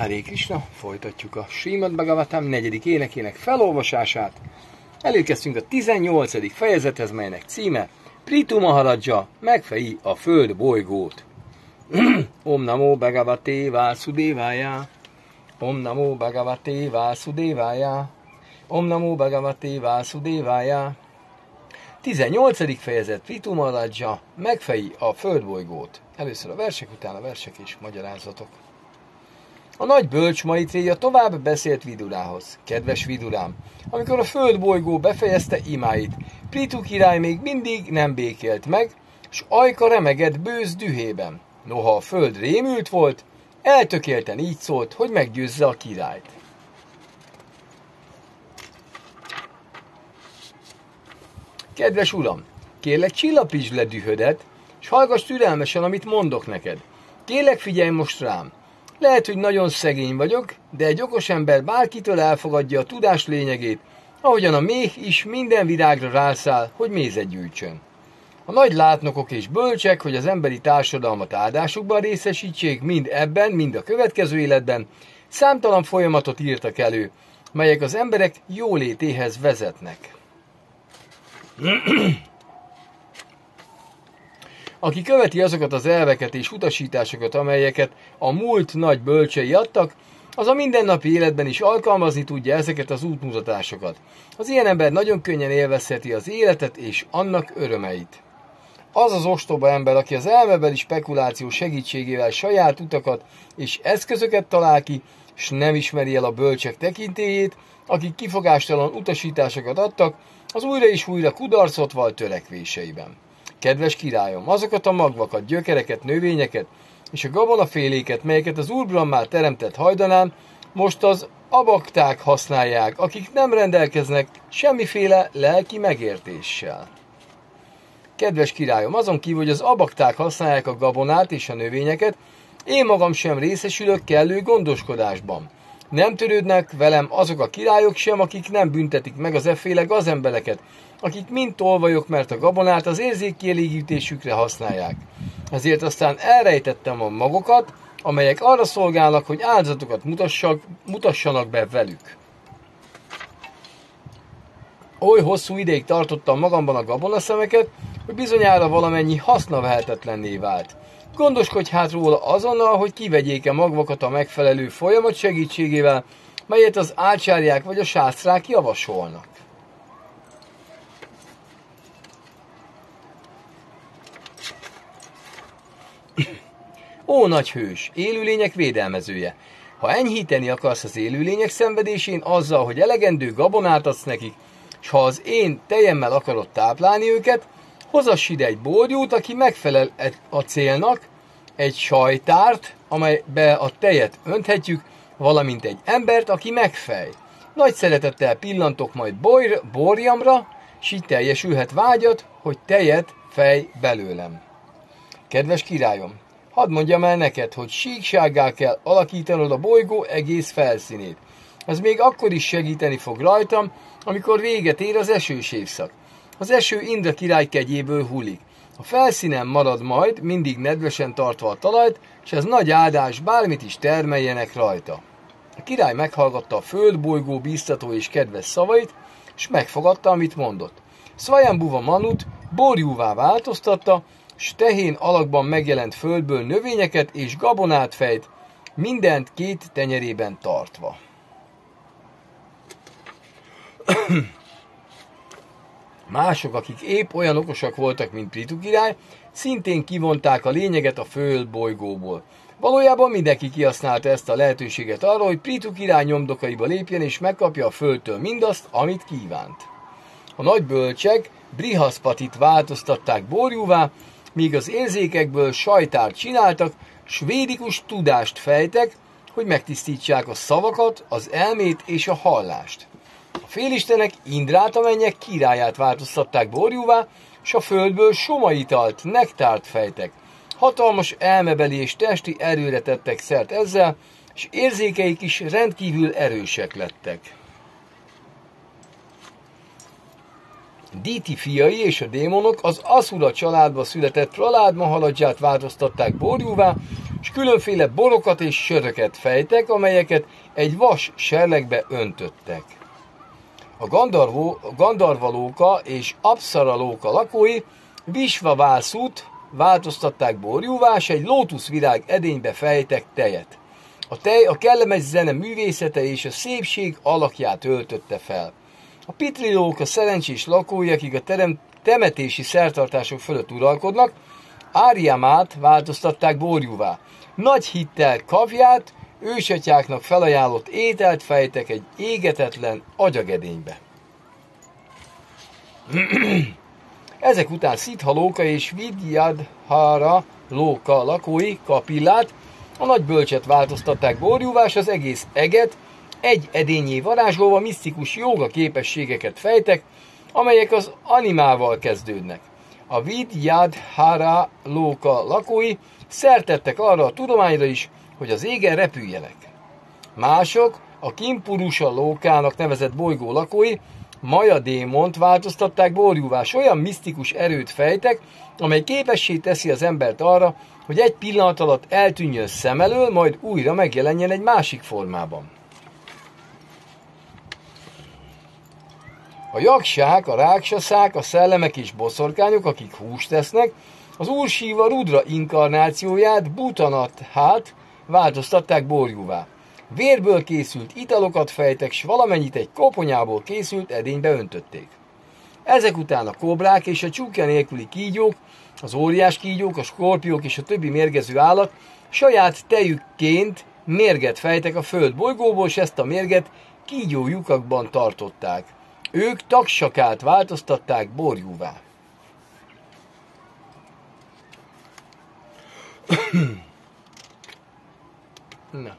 Hare Krishna, folytatjuk a Srimad Bhagavatam 4. énekének felolvasását. Elérkeztünk a 18. fejezethez, melynek címe Prithu Mahārāja megfeji a Föld bolygót. Om Namo Bhagavate Vásudevāja, Om Namo Bhagavate Vásudevāja, Om Namo Bhagavate Vásudevāja. 18. fejezet, Prithu Mahārāja megfeji a Föld bolygót. Először a versek, után a versek és magyarázatok. A nagy bölcs Maitréja tovább beszélt Vidurához. Kedves Vidurám, amikor a földbolygó befejezte imáit, Prithu király még mindig nem békélt meg, s ajka remegett bősz dühében. Noha a föld rémült volt, eltökélten így szólt, hogy meggyőzze a királyt. Kedves uram, kérlek csillapítsd le dühödet, s hallgass türelmesen, amit mondok neked. Kérlek figyelj most rám. Lehet, hogy nagyon szegény vagyok, de egy okos ember bárkitől elfogadja a tudás lényegét, ahogyan a méh is minden virágra rászáll, hogy mézet gyűjtsön. A nagy látnokok és bölcsek, hogy az emberi társadalmat áldásukban részesítsék, mind ebben, mind a következő életben, számtalan folyamatot írtak elő, melyek az emberek jólétéhez vezetnek. Aki követi azokat az elveket és utasításokat, amelyeket a múlt nagy bölcsei adtak, az a mindennapi életben is alkalmazni tudja ezeket az útmutatásokat. Az ilyen ember nagyon könnyen élvezheti az életet és annak örömeit. Az az ostoba ember, aki az elmebeli spekuláció segítségével saját utakat és eszközöket talál ki, s nem ismeri el a bölcsek tekintélyét, akik kifogástalan utasításokat adtak, az újra és újra kudarcot vall törekvéseiben. Kedves királyom, azokat a magvakat, gyökereket, növényeket és a gabonaféléket, melyeket az Úr Brahmá teremtett hajdanán, most az abakták használják, akik nem rendelkeznek semmiféle lelki megértéssel. Kedves királyom, azon kívül, hogy az abakták használják a gabonát és a növényeket, én magam sem részesülök kellő gondoskodásban. Nem törődnek velem azok a királyok sem, akik nem büntetik meg az efféle gazembereket, akik mind tolvajok, mert a gabonát az érzékkielégítésükre használják. Ezért aztán elrejtettem a magokat, amelyek arra szolgálnak, hogy áldozatokat mutassanak be velük. Oly hosszú ideig tartottam magamban a gabonaszemeket, hogy bizonyára valamennyi haszna vehetetlenné vált. Gondoskodj hát róla azonnal, hogy kivegyék-e magvakat a megfelelő folyamat segítségével, melyet az ácsárják vagy a sásztrák javasolnak. Ó, nagy hős, élőlények védelmezője! Ha enyhíteni akarsz az élőlények szenvedésén azzal, hogy elegendő gabonát adsz nekik, s ha az én tejemmel akarod táplálni őket, hozass ide egy bogyót, aki megfelel a célnak, egy sajtárt, amelybe a tejet önthetjük, valamint egy embert, aki megfej. Nagy szeretettel pillantok majd borjamra, s így teljesülhet vágyat, hogy tejet fej belőlem. Kedves királyom, hadd mondjam el neked, hogy síksággá kell alakítanod a bolygó egész felszínét. Ez még akkor is segíteni fog rajtam, amikor véget ér az esős évszak. Az eső Indra király kegyéből hullik. A felszínen marad majd, mindig nedvesen tartva a talajt, és ez nagy áldás, bármit is termeljenek rajta. A király meghallgatta a földbolygó bíztató és kedves szavait, és megfogadta, amit mondott. Svajambhuva Manut borjúvá változtatta, s tehén alakban megjelent földből növényeket és gabonát fejt, mindent két tenyerében tartva. Mások, akik épp olyan okosak voltak, mint Prithu király, szintén kivonták a lényeget a földbolygóból. Valójában mindenki kihasználta ezt a lehetőséget arra, hogy Prithu király nyomdokaiba lépjen és megkapja a földtől mindazt, amit kívánt. A nagy bölcsek Brihaspatit változtatták borjúvá, míg az érzékekből sajtárt csináltak, svédikus tudást fejtek, hogy megtisztítsák a szavakat, az elmét és a hallást. A félistenek Indrát, a mennyek királyát változtatták borjúvá, s a földből somaitalt, nektárt fejtek. Hatalmas elmebeli és testi erőre tettek szert ezzel, és érzékeik is rendkívül erősek lettek. Díti fiai és a démonok az Asura családba született Prahlād Mahārāját változtatták borjúvá, és különféle borokat és söröket fejtek, amelyeket egy vas serlegbe öntöttek. A Gandharva-loka és Apsaraloka lakói Visva Vásút változtatták borjúvá, s egy lótuszvirág edénybe fejtek tejet. A tej a kellemes zene művészete és a szépség alakját öltötte fel. A Pitṛ-loka szerencsés lakói, akik a temetési szertartások fölött uralkodnak, Aryamát változtatták borjúvá. Nagy hittel kavját, ősatyáknak felajánlott ételt fejtek egy égetetlen agyagedénybe. Ezek után Siddhaloka és Vidyadhara-loka lakói Kapilát, a nagy bölcset változtatták borjúvá, az egész eget egy edényé varázsolva misztikus jóga képességeket fejtek, amelyek az animával kezdődnek. A Vidyadhara-loka lakói szertettek arra a tudományra is, hogy az égen repüljenek. Mások, a Kimpurusa-lokának nevezett bolygó lakói maja démont változtatták borjúvá, olyan misztikus erőt fejtek, amely képessé teszi az embert arra, hogy egy pillanat alatt eltűnjön szem elől, majd újra megjelenjen egy másik formában. A jaksák, a ráksaszák, a szellemek és boszorkányok, akik húst tesznek, az úr Síva Rudra inkarnációját, Bhutanathát változtatták borjúvá. Vérből készült italokat fejtek, s valamennyit egy koponyából készült edénybe öntötték. Ezek után a kobrák és a csúkja nélküli kígyók, az óriás kígyók, a skorpiók és a többi mérgező állat saját tejükként mérget fejtek a föld bolygóból, és ezt a mérget kígyólyukakban tartották. Ők taksakát változtatták borjúvá. Na.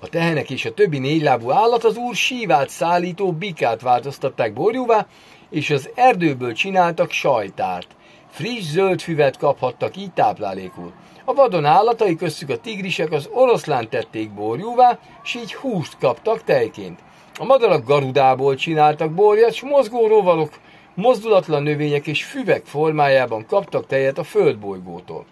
A tehenek és a többi négylábú állat az úr Sívát szállító bikát változtatták borjúvá, és az erdőből csináltak sajtárt. Friss zöld füvet kaphattak így táplálékul. A vadon állatai, köztük a tigrisek, az oroszlánt tették borjúvá, s így húst kaptak tejként. A madarak garudából csináltak borjat, s mozgó rovarok, mozdulatlan növények és füvek formájában kaptak tejet a földbolygótól.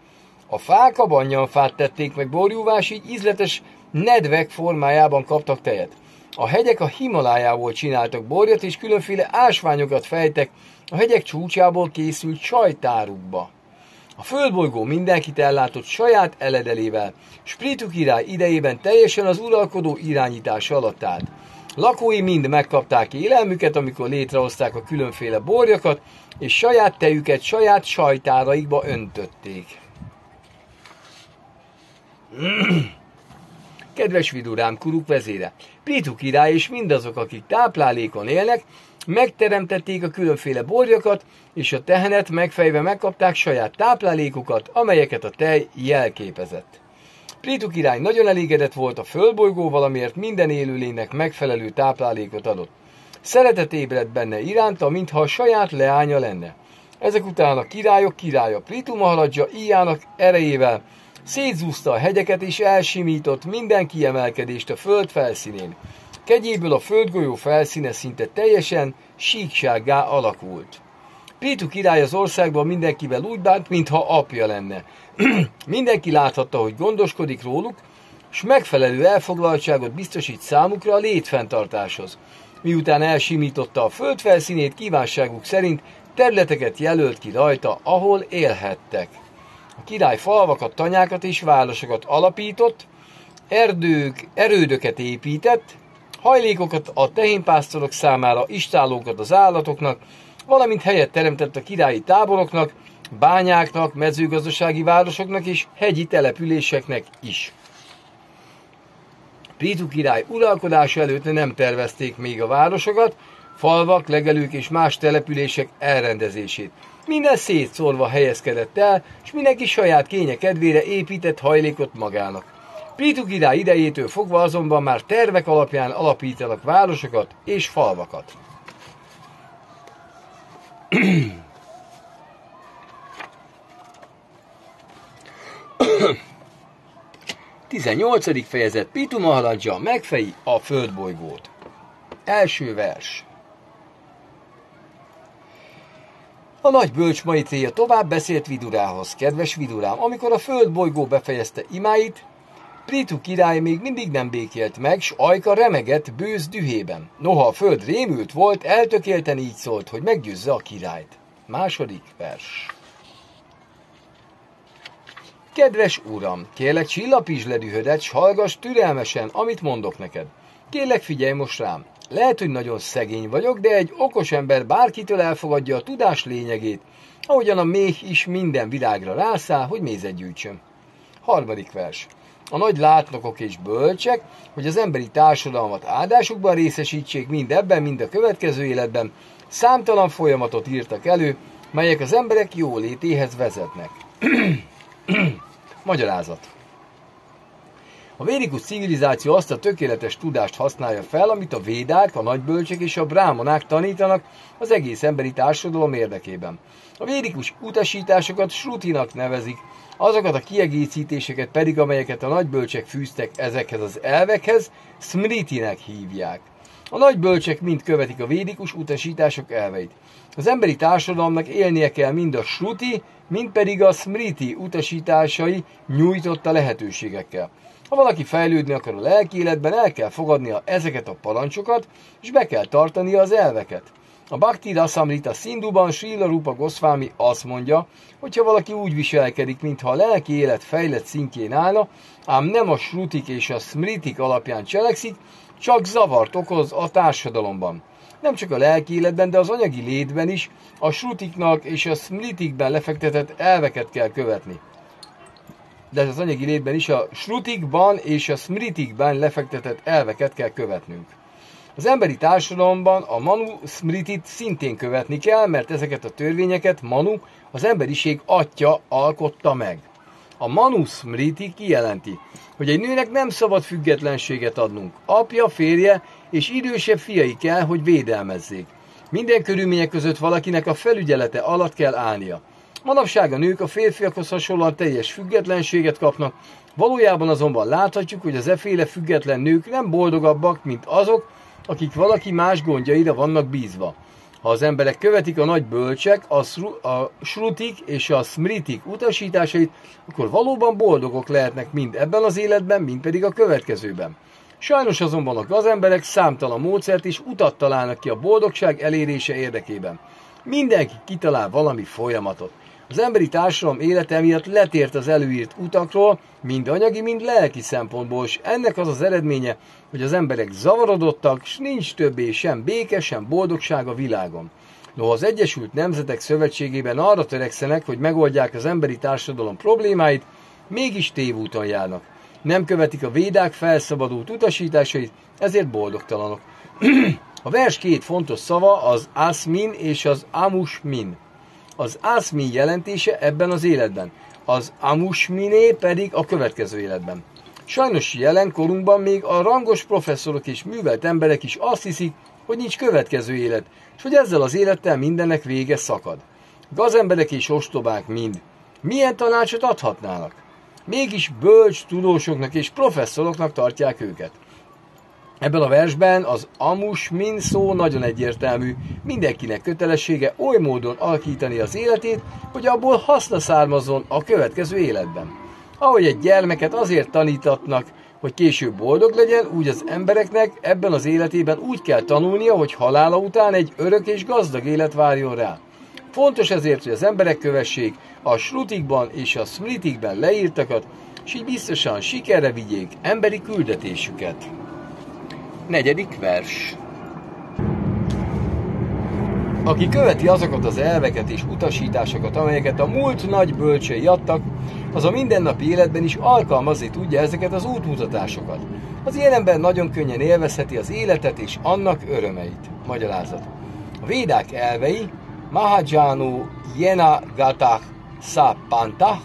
A fák a bannyanfát tették meg borjúvá, s így ízletes nedvek formájában kaptak tejet. A hegyek a Himalájából csináltak borjat, és különféle ásványokat fejtek a hegyek csúcsából készült sajtárukba. A földbolygó mindenkit ellátott saját eledelével, s Prithu király idejében teljesen az uralkodó irányítása alatt állt. Lakói mind megkapták élelmüket, amikor létrehozták a különféle borjakat, és saját tejüket saját sajtáraikba öntötték. Kedves Vidurám, Kuruk vezére! Prithu király és mindazok, akik táplálékon élnek, megteremtették a különféle borjakat, és a tehenet megfejve megkapták saját táplálékokat, amelyeket a tej jelképezett. Prithu király nagyon elégedett volt a földbolygóval, amiért minden élőlénynek megfelelő táplálékot adott. Szeretet ébredt benne iránta, mintha a saját leánya lenne. Ezek után a királyok királya Prithu Mahārāja íjának erejével szétzúzta a hegyeket és elsimított minden kiemelkedést a föld felszínén. Kegyéből a földgolyó felszíne szinte teljesen síksággá alakult. Prithu király az országban mindenkivel úgy bánt, mintha apja lenne. Mindenki láthatta, hogy gondoskodik róluk, s megfelelő elfoglaltságot biztosít számukra a létfenntartáshoz. Miután elsimította a föld felszínét, kívánságuk szerint területeket jelölt ki rajta, ahol élhettek. A király falvakat, tanyákat és városokat alapított, erődöket épített, hajlékokat a tehénpásztorok számára, istállókat az állatoknak, valamint helyet teremtett a királyi táboroknak, bányáknak, mezőgazdasági városoknak és hegyi településeknek is. Prithu király uralkodása előtt nem tervezték még a városokat, falvak, legelők és más települések elrendezését. Minden szétszórva helyezkedett el, és mindenki saját kénye kedvére épített hajlékot magának. Prithu király idejétől fogva azonban már tervek alapján alapítanak városokat és falvakat. XVIII. fejezet. Prithu Mahārāja megfeji a földbolygót. Első vers. A nagy bölcs Maitréja tovább beszélt Vidurához. Kedves Vidurám, amikor a földbolygó befejezte imáit, Prithu király még mindig nem békélt meg, s ajka remegett bősz dühében. Noha a föld rémült volt, eltökélten így szólt, hogy meggyőzze a királyt. Második vers. Kedves uram, kérlek csillapítsd le dühödet, s hallgass türelmesen, amit mondok neked. Kérlek figyelj most rám. Lehet, hogy nagyon szegény vagyok, de egy okos ember bárkitől elfogadja a tudás lényegét, ahogyan a méh is minden virágra rászáll, hogy mézet gyűjtsön. Harmadik vers. A nagy látnokok és bölcsek, hogy az emberi társadalmat áldásukban részesítsék mind ebben, mind a következő életben, számtalan folyamatot írtak elő, melyek az emberek jólétéhez vezetnek. Magyarázat. A védikus civilizáció azt a tökéletes tudást használja fel, amit a védák, a nagybölcsek és a brámonák tanítanak az egész emberi társadalom érdekében. A védikus utasításokat Śrutinak nevezik, azokat a kiegészítéseket pedig, amelyeket a nagybölcsek fűztek ezekhez az elvekhez, Smritinek hívják. A nagybölcsek mind követik a védikus utasítások elveit. Az emberi társadalomnak élnie kell mind a Śruti, mind pedig a Smriti utasításai nyújtotta lehetőségekkel. Ha valaki fejlődni akar a lelki életben, el kell fogadnia ezeket a parancsokat, és be kell tartania az elveket. A Bhakti Rasamrita Sindhuban Srila Rupa Goswami azt mondja, hogy ha valaki úgy viselkedik, mintha a lelki élet fejlett szintjén állna, ám nem a Śrutik és a Smritik alapján cselekszik, csak zavart okoz a társadalomban. Nem csak a lelki életben, de az anyagi létben is a Śrutiknak és a Smritikben lefektetett elveket kell követni. De az anyagi létben is a Śrutikban és a Smritikben lefektetett elveket kell követnünk. Az emberi társadalomban a Manu Smritit szintén követni kell, mert ezeket a törvényeket Manu, az emberiség atya alkotta meg. A Manu Smriti kijelenti, hogy egy nőnek nem szabad függetlenséget adnunk. Apja, férje és idősebb fiai kell, hogy védelmezzék. Minden körülmények között valakinek a felügyelete alatt kell állnia. Manapság a nők a férfiakhoz hasonlóan teljes függetlenséget kapnak, valójában azonban láthatjuk, hogy az efféle független nők nem boldogabbak, mint azok, akik valaki más gondjaira vannak bízva. Ha az emberek követik a nagy bölcsek, a Śrutik és a Smritik utasításait, akkor valóban boldogok lehetnek mind ebben az életben, mind pedig a következőben. Sajnos azonban a gazemberek számtalan módszert és utat találnak ki a boldogság elérése érdekében. Mindenki kitalál valami folyamatot. Az emberi társadalom élete miatt letért az előírt utakról, mind anyagi, mind lelki szempontból, és ennek az az eredménye, hogy az emberek zavarodottak, s nincs többé sem béke, sem boldogság a világon. Noha az Egyesült Nemzetek Szövetségében arra törekszenek, hogy megoldják az emberi társadalom problémáit, mégis tévúton járnak. Nem követik a védák felszabadult utasításait, ezért boldogtalanok. A vers két fontos szava az aszmin és az amusmin. Az aszmin jelentése ebben az életben, az amusminé pedig a következő életben. Sajnos jelen korunkban még a rangos professzorok és művelt emberek is azt hiszik, hogy nincs következő élet, és hogy ezzel az élettel mindennek vége szakad. Gazemberek és ostobák mind. Milyen tanácsot adhatnának? Mégis bölcs tudósoknak és professzoroknak tartják őket. Ebben a versben az amusmin szó nagyon egyértelmű, mindenkinek kötelessége oly módon alakítani az életét, hogy abból haszna származzon a következő életben. Ahogy egy gyermeket azért tanítatnak, hogy később boldog legyen, úgy az embereknek ebben az életében úgy kell tanulnia, hogy halála után egy örök és gazdag élet várjon rá. Fontos ezért, hogy az emberek kövessék a Śrutikban és a Smritikben leírtakat, s így biztosan sikerre vigyék emberi küldetésüket. Negyedik vers. Aki követi azokat az elveket és utasításokat, amelyeket a múlt nagy bölcsei adtak, az a mindennapi életben is alkalmazni tudja ezeket az útmutatásokat. Az ilyen ember nagyon könnyen élvezheti az életet és annak örömeit. Magyarázat. A védák elvei, Mahajano Jena Gatah Sapantah,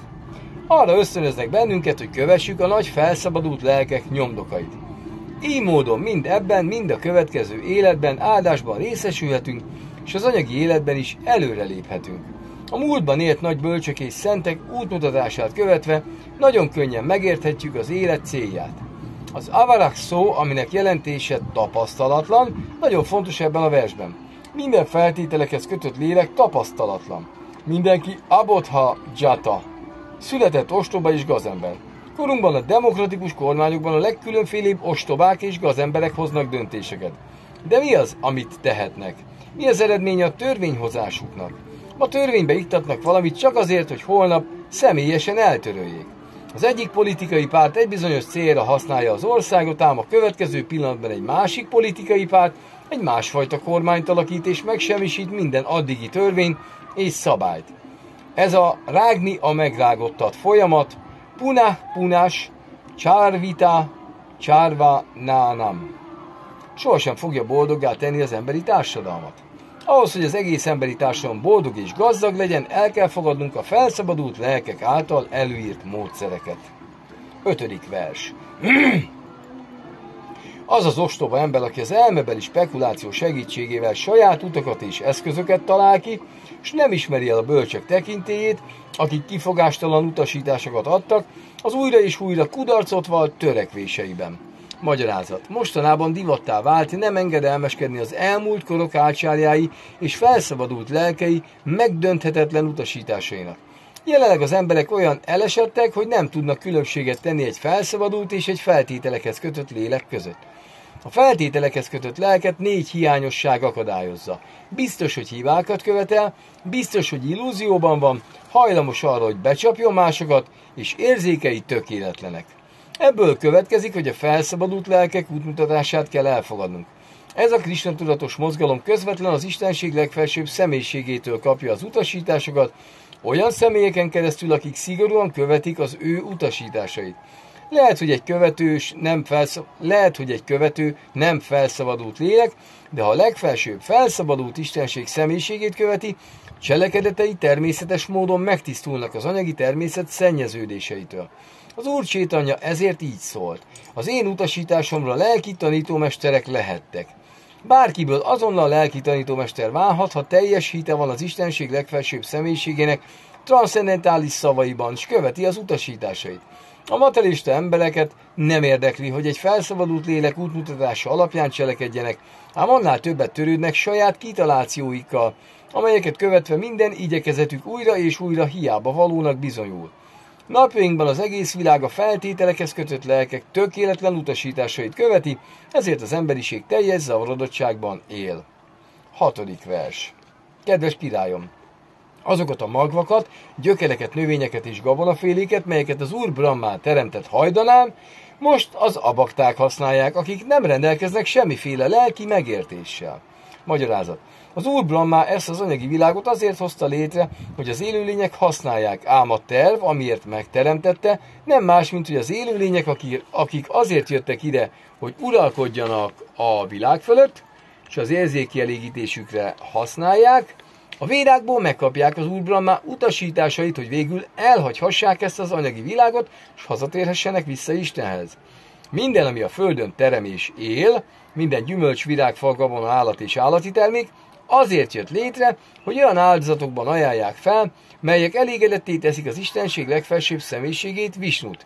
arra ösztönöznek bennünket, hogy kövessük a nagy felszabadult lelkek nyomdokait. Így módon mind ebben, mind a következő életben áldásban részesülhetünk, és az anyagi életben is előreléphetünk. A múltban élt nagy bölcsök és szentek útmutatását követve nagyon könnyen megérthetjük az élet célját. Az avarach szó, aminek jelentése tapasztalatlan, nagyon fontos ebben a versben. Minden feltételekhez kötött lélek tapasztalatlan. Mindenki abodha jata. Született ostoba és gazember. Korunkban a demokratikus kormányokban a legkülönfélébb ostobák és gazemberek hoznak döntéseket. De mi az, amit tehetnek? Mi az eredménye a törvényhozásuknak? Ma törvénybe iktatnak valamit csak azért, hogy holnap személyesen eltöröljék. Az egyik politikai párt egy bizonyos célra használja az országot, ám a következő pillanatban egy másik politikai párt egy másfajta kormányt alakít és megsemmisít minden addigi törvényt és szabályt. Ez a rágni a megrágottat folyamat punah-punás csárvita-csárvanánam sohasem fogja boldoggá tenni az emberi társadalmat. Ahhoz, hogy az egész emberi társadalom boldog és gazdag legyen, el kell fogadnunk a felszabadult lelkek által előírt módszereket. 5. vers. Az az ostoba ember, aki az elmebeli spekuláció segítségével saját utakat és eszközöket talál ki, és nem ismeri el a bölcsek tekintélyét, akik kifogástalan utasításokat adtak, az újra és újra kudarcot vall törekvéseiben. Magyarázat. Mostanában divattá vált nem engedelmeskedni az elmúlt korok álcsárjái és felszabadult lelkei megdönthetetlen utasításainak. Jelenleg az emberek olyan elesettek, hogy nem tudnak különbséget tenni egy felszabadult és egy feltételekhez kötött lélek között. A feltételekhez kötött lelket 4 hiányosság akadályozza. Biztos, hogy hibákat követel, biztos, hogy illúzióban van, hajlamos arra, hogy becsapjon másokat, és érzékei tökéletlenek. Ebből következik, hogy a felszabadult lelkek útmutatását kell elfogadnunk. Ez a Kṛṣṇa tudatos mozgalom közvetlen az Istenség legfelsőbb személyiségétől kapja az utasításokat, olyan személyeken keresztül, akik szigorúan követik az ő utasításait. Lehet, hogy egy követő nem felszabadult lélek, de ha a legfelsőbb felszabadult Istenség személyiségét követi, cselekedetei természetes módon megtisztulnak az anyagi természet szennyeződéseitől. Az Úr Csétanja ezért így szólt. Az én utasításomra lelki tanítómesterek lehettek. Bárkiből azonnal lelki tanítómester válhat, ha teljes hite van az Istenség legfelsőbb személyiségének transzcendentális szavaiban, és követi az utasításait. A materialista embereket nem érdekli, hogy egy felszabadult lélek útmutatása alapján cselekedjenek, ám annál többet törődnek saját kitalációikkal, amelyeket követve minden igyekezetük újra és újra hiába valónak bizonyul. Napjainkban az egész világ a feltételekhez kötött lelkek tökéletlen utasításait követi, ezért az emberiség teljes zavarodottságban él. 6. vers. Kedves királyom! Azokat a magvakat, gyökereket, növényeket és gabonaféléket, melyeket az Úr Brahmán teremtett hajdanán, most az abakták használják, akik nem rendelkeznek semmiféle lelki megértéssel. Magyarázat. Az Úr Brahmá ezt az anyagi világot azért hozta létre, hogy az élőlények használják, ám a terv, amiért megteremtette, nem más, mint hogy az élőlények, akik azért jöttek ide, hogy uralkodjanak a világ fölött, és az érzékielégítésükre használják, a védákból megkapják az Úr Brahmá utasításait, hogy végül elhagyhassák ezt az anyagi világot, és hazatérhessenek vissza Istenhez. Minden, ami a földön terem és él, minden gyümölcs, virág, fa, gabona, állat és állati termék, azért jött létre, hogy olyan áldozatokban ajánlják fel, melyek elégedetté teszik az Istenség legfelsőbb személyiségét, Viṣṇut.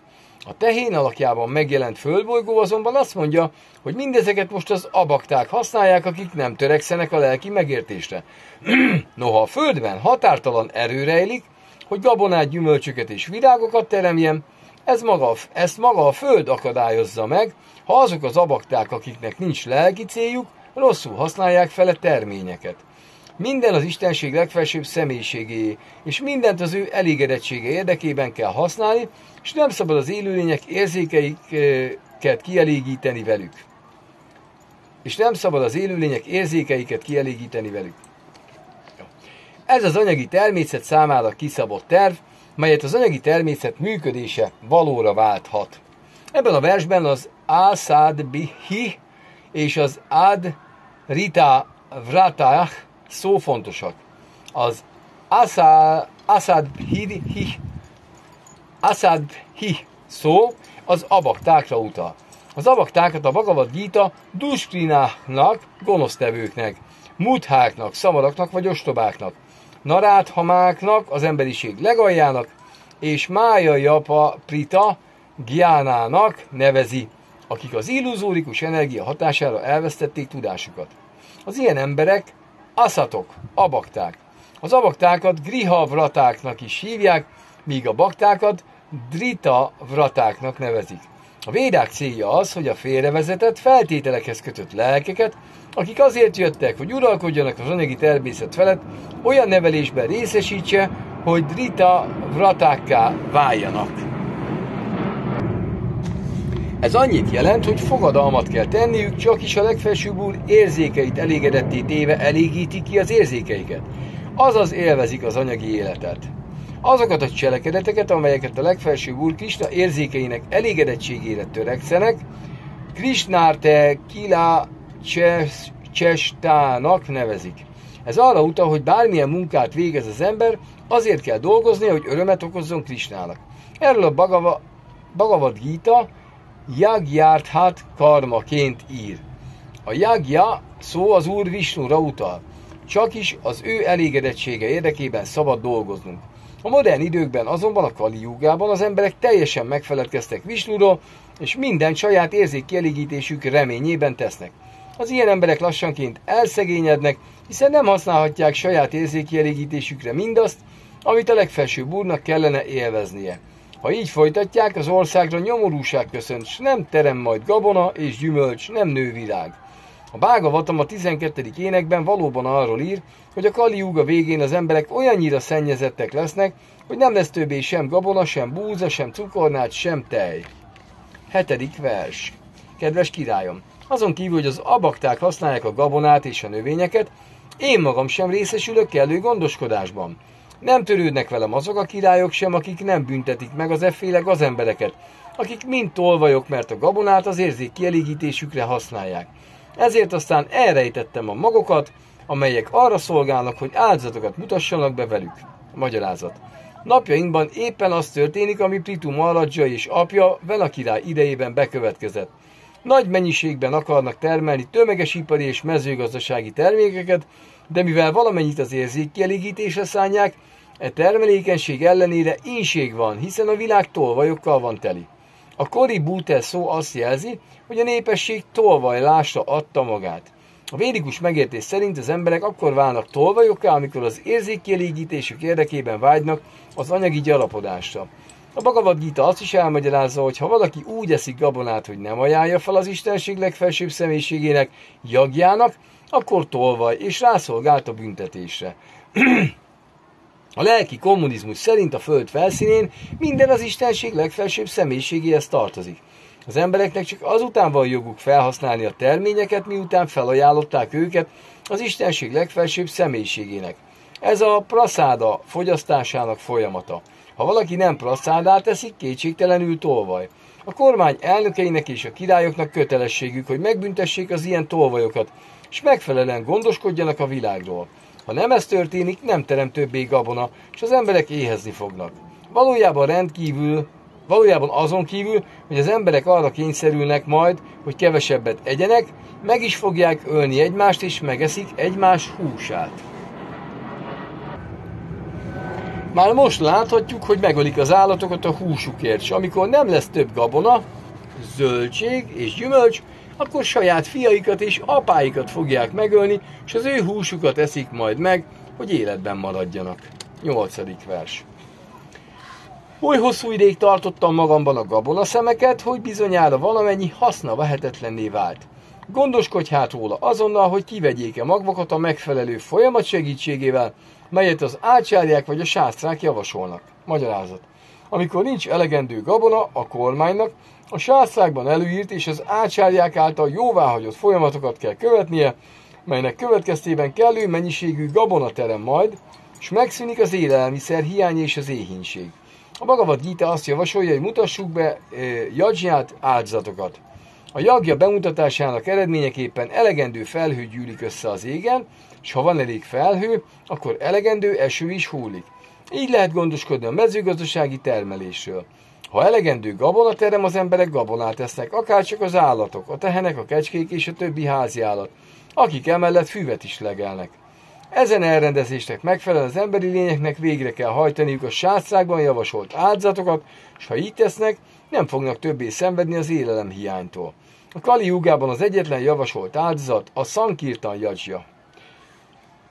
A tehén alakjában megjelent földbolygó azonban azt mondja, hogy mindezeket most az abakták használják, akik nem törekszenek a lelki megértésre. Noha a földben határtalan erő rejlik, hogy gabonát, gyümölcsöket és virágokat teremjen, ezt maga a föld akadályozza meg, ha azok az abakták, akiknek nincs lelki céljuk, rosszul használják fel a terményeket. Minden az Istenség legfelsőbb személyiségéé, és mindent az ő elégedettsége érdekében kell használni, és nem szabad az élőlények érzékeiket kielégíteni velük. Ez az anyagi természet számára kiszabott terv, melyet az anyagi természet működése valóra válthat. Ebben a versben az ászád-bihi és az ád-rita-vrátah szó fontosak. Az ászád-bihi szó az abaktákra utal. Az abaktákat a Bhagavad Gita duskrináknak, gonosztevőknek, mutháknak, szamaraknak vagy ostobáknak, naráthamáknak, az emberiség legaljának, és májajapa prita gyánának nevezi, akik az illuzórikus energia hatására elvesztették tudásukat. Az ilyen emberek Aszatok, abakták. Az abaktákat grihavratáknak is hívják, míg a baktákat dritavratáknak nevezik. A védák célja az, hogy a félrevezetett feltételekhez kötött lelkeket, akik azért jöttek, hogy uralkodjanak az anyagi természet felett, olyan nevelésben részesítse, hogy dritavratákká váljanak. Ez annyit jelent, hogy fogadalmat kell tenniük, csak is a legfelsőbb úr érzékeit elégedetté téve elégíti ki az érzékeiket. Azaz élvezik az anyagi életet. Azokat a cselekedeteket, amelyeket a legfelsőbb úr Kṛṣṇa érzékeinek elégedettségére törekszenek, Kṛṣṇārte kilā cestának nevezik. Ez arra utal, hogy bármilyen munkát végez az ember, azért kell dolgoznia, hogy örömet okozzon Kṛṣṇának. Erről a Bhagavad Gita Jagyárthát karmaként ír. A Jagya szó az Úr Viṣṇura utal. Csak is az ő elégedettsége érdekében szabad dolgoznunk. A modern időkben azonban a Kali-jugában az emberek teljesen megfeledkeztek Viṣṇuról, és minden saját érzékkielégítésük reményében tesznek. Az ilyen emberek lassanként elszegényednek, hiszen nem használhatják saját érzékkielégítésükre mindazt, amit a legfelsőbb úrnak kellene élveznie. Ha így folytatják, az országra nyomorúság köszönt, s nem terem majd gabona és gyümölcs, nem nő virág. A Bhagavatam a 12. énekben valóban arról ír, hogy a Kali-júga végén az emberek olyannyira szennyezettek lesznek, hogy nem lesz többé sem gabona, sem búza, sem cukornád, sem tej. 7. vers. Kedves királyom, azon kívül, hogy az abakták használják a gabonát és a növényeket, én magam sem részesülök kellő gondoskodásban. Nem törődnek velem azok a királyok sem, akik nem büntetik meg az efféle gazembereket, akik mind tolvajok, mert a gabonát az érzékkielégítésükre használják. Ezért aztán elrejtettem a magokat, amelyek arra szolgálnak, hogy áldozatokat mutassanak be velük. Magyarázat. Napjainkban éppen az történik, ami Prithu Mahārāja és apja Vela király idejében bekövetkezett. Nagy mennyiségben akarnak termelni tömeges ipari és mezőgazdasági termékeket, de mivel valamennyit az érzékkielégítésre szánják, e termelékenység ellenére ínség van, hiszen a világ tolvajokkal van teli. A kori búte szó azt jelzi, hogy a népesség tolvajlásra adta magát. A védikus megértés szerint az emberek akkor válnak tolvajokká, amikor az érzékkielégítésük érdekében vágynak az anyagi gyarapodásra. A Bhagavad Gita azt is elmagyarázza, hogy ha valaki úgy eszik gabonát, hogy nem ajánlja fel az Istenség legfelsőbb személyiségének, Jagjának, akkor tolvaj, és rászolgált a büntetésre. A lelki kommunizmus szerint a Föld felszínén minden az Istenség legfelsőbb személyiségéhez tartozik. Az embereknek csak azután van joguk felhasználni a terményeket, miután felajánlották őket az Istenség legfelsőbb személyiségének. Ez a praszáda fogyasztásának folyamata. Ha valaki nem praszádát eszik, kétségtelenül tolvaj. A kormány elnökeinek és a királyoknak kötelességük, hogy megbüntessék az ilyen tolvajokat, és megfelelően gondoskodjanak a világról. Ha nem ez történik, nem terem többé gabona, és az emberek éhezni fognak. Valójában azon kívül, hogy az emberek arra kényszerülnek majd, hogy kevesebbet egyenek, meg is fogják ölni egymást, és megeszik egymás húsát. Már most láthatjuk, hogy megölik az állatokat a húsukért, és amikor nem lesz több gabona, zöldség és gyümölcs, akkor saját fiaikat és apáikat fogják megölni, és az ő húsukat eszik majd meg, hogy életben maradjanak. 8. vers. Oly hosszú ideig tartottam magamban a gabonaszemeket, hogy bizonyára valamennyi haszna vehetetlenné vált. Gondoskodj hát róla azonnal, hogy kivegyék a magvakat a megfelelő folyamat segítségével, melyet az ácsárják vagy a sásztrák javasolnak. Magyarázat. Amikor nincs elegendő gabona, a kormánynak a sásztrákban előírt és az ácsárják által jóváhagyott folyamatokat kell követnie, melynek következtében kellő mennyiségű gabona terem majd, és megszűnik az élelmiszer hiány és az éhínség. A Bhagavad Gita azt javasolja, hogy mutassuk be Yajñát, áldozatokat. A Jagya bemutatásának eredményeképpen elegendő felhő gyűlik össze az égen, és ha van elég felhő, akkor elegendő eső is hullik. Így lehet gondoskodni a mezőgazdasági termelésről. Ha elegendő gabonaterem, az emberek gabonát esznek, akárcsak az állatok, a tehenek, a kecskék és a többi háziállat, akik emellett füvet is legelnek. Ezen elrendezésnek megfelelően az emberi lényeknek végre kell hajtaniuk a sásztrákban javasolt áldozatokat, és ha így tesznek, nem fognak többé szenvedni az élelemhiánytól. A Kali-jugában az egyetlen javasolt áldozat a Sankirtan Jagya.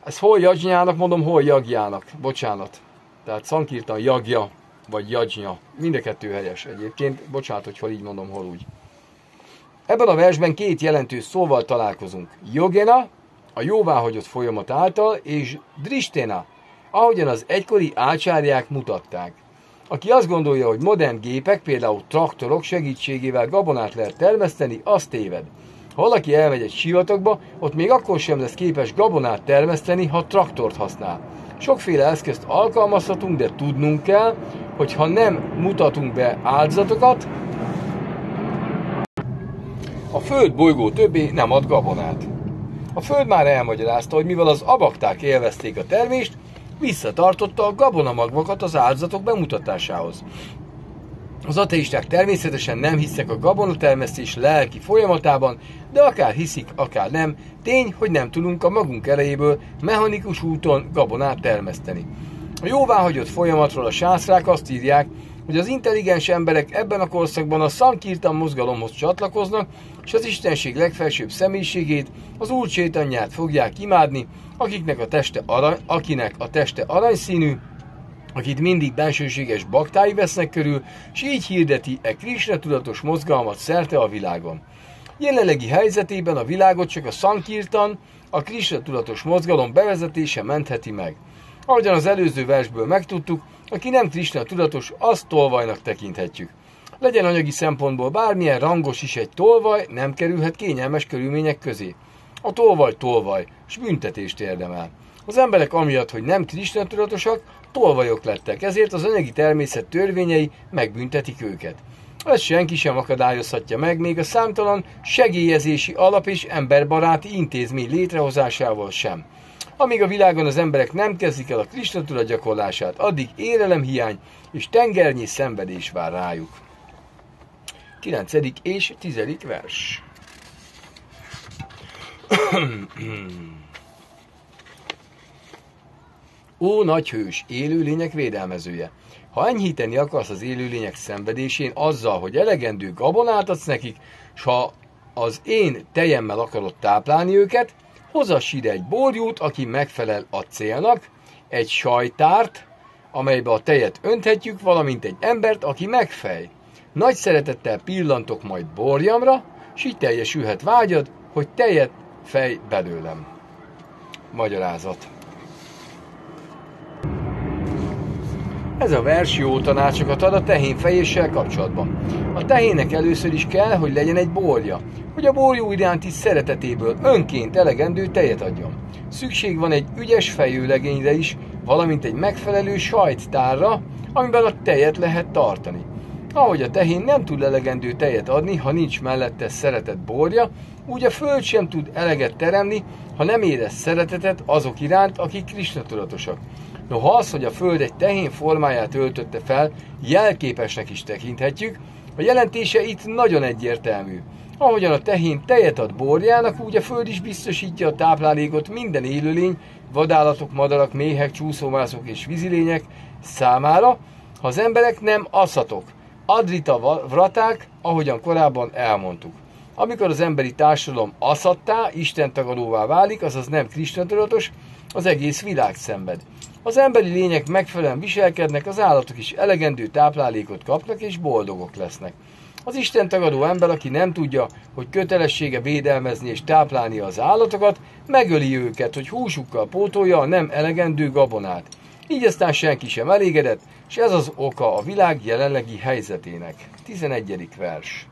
Ez hol Jagnyának, mondom, hol Jagjának. Bocsánat. Tehát Sankirtan Jagya, vagy Jagnya. Mind a kettő helyes egyébként. Bocsánat, hogyha így mondom, hol úgy. Ebben a versben két jelentős szóval találkozunk. Jogena, a jóváhagyott folyamat által, és Dristena, ahogyan az egykori ácsárják mutatták. Aki azt gondolja, hogy modern gépek, például traktorok segítségével gabonát lehet termeszteni, az téved. Ha valaki elmegy egy sivatagba, ott még akkor sem lesz képes gabonát termeszteni, ha traktort használ. Sokféle eszközt alkalmazhatunk, de tudnunk kell, hogy ha nem mutatunk be áldozatokat, a Föld bolygó többé nem ad gabonát. A Föld már elmagyarázta, hogy mivel az abakták élvezték a termést, visszatartotta a gabonamagvakat az áldozatok bemutatásához. Az ateisták természetesen nem hisznek a gabonatermesztés lelki folyamatában, de akár hiszik, akár nem, tény, hogy nem tudunk a magunk erejéből mechanikus úton gabonát termeszteni. A jóváhagyott folyamatról a sászrák azt írják, hogy az intelligens emberek ebben a korszakban a Sankirtan mozgalomhoz csatlakoznak, és az Istenség legfelsőbb személyiségét, az Úr Csétanyját fogják imádni, akinek a teste aranyszínű, akit mindig bensőséges baktái vesznek körül, és így hirdeti e Kṛṣṇa tudatos mozgalmat szerte a világon. Jelenlegi helyzetében a világot csak a Sankirtan, a Kṛṣṇa tudatos mozgalom bevezetése mentheti meg. Ahogyan az előző versből megtudtuk, aki nem Kṛṣṇa tudatos, azt tolvajnak tekinthetjük. Legyen anyagi szempontból bármilyen rangos is egy tolvaj, nem kerülhet kényelmes körülmények közé. A tolvaj, s büntetést érdemel. Az emberek amiatt, hogy nem Kṛṣṇa tudatosak, tolvajok lettek, ezért az anyagi természet törvényei megbüntetik őket. Ezt senki sem akadályozhatja meg, még a számtalan segélyezési alap és emberbaráti intézmény létrehozásával sem. Amíg a világon az emberek nem kezdik el a Kṛṣṇa tudat gyakorlását, addig élelemhiány és tengernyi szenvedés vár rájuk. 9. és 10. vers. Ó, nagy hős, élőlények védelmezője! Ha enyhíteni akarsz az élőlények szenvedésén azzal, hogy elegendő gabonát adsz nekik, s ha az én tejemmel akarod táplálni őket, hozass ide egy borjút, aki megfelel a célnak, egy sajtárt, amelybe a tejet önthetjük, valamint egy embert, aki megfej. Nagy szeretettel pillantok majd borjamra, s így teljesülhet vágyad, hogy tejet fej belőlem. Magyarázat. Ez a vers jó tanácsokat ad a tehén fejéssel kapcsolatban. A tehének először is kell, hogy legyen egy borja, hogy a borjú iránti szeretetéből önként elegendő tejet adjon. Szükség van egy ügyes fejőlegényre is, valamint egy megfelelő sajttárra, amiben a tejet lehet tartani. Ahogy a tehén nem tud elegendő tejet adni, ha nincs mellette szeretett borja, úgy a Föld sem tud eleget teremni, ha nem érez szeretetet azok iránt, akik Kṛṣṇa tudatosak. Noha az, hogy a Föld egy tehén formáját öltötte fel, jelképesnek is tekinthetjük, a jelentése itt nagyon egyértelmű. Ahogyan a tehén tejet ad borjának, úgy a Föld is biztosítja a táplálékot minden élőlény, vadállatok, madarak, méhek, csúszómászok és vízilények számára, ha az emberek nem asszatok. Adrita vraták, ahogyan korábban elmondtuk. Amikor az emberi társadalom asszattá, istentagadóvá válik, azaz nem Kṛṣṇa tudatos, az egész világ szenved. Az emberi lények megfelelően viselkednek, az állatok is elegendő táplálékot kapnak és boldogok lesznek. Az istentagadó ember, aki nem tudja, hogy kötelessége védelmezni és táplálni az állatokat, megöli őket, hogy húsukkal pótolja a nem elegendő gabonát. Így aztán senki sem elégedett, és ez az oka a világ jelenlegi helyzetének. 11. vers.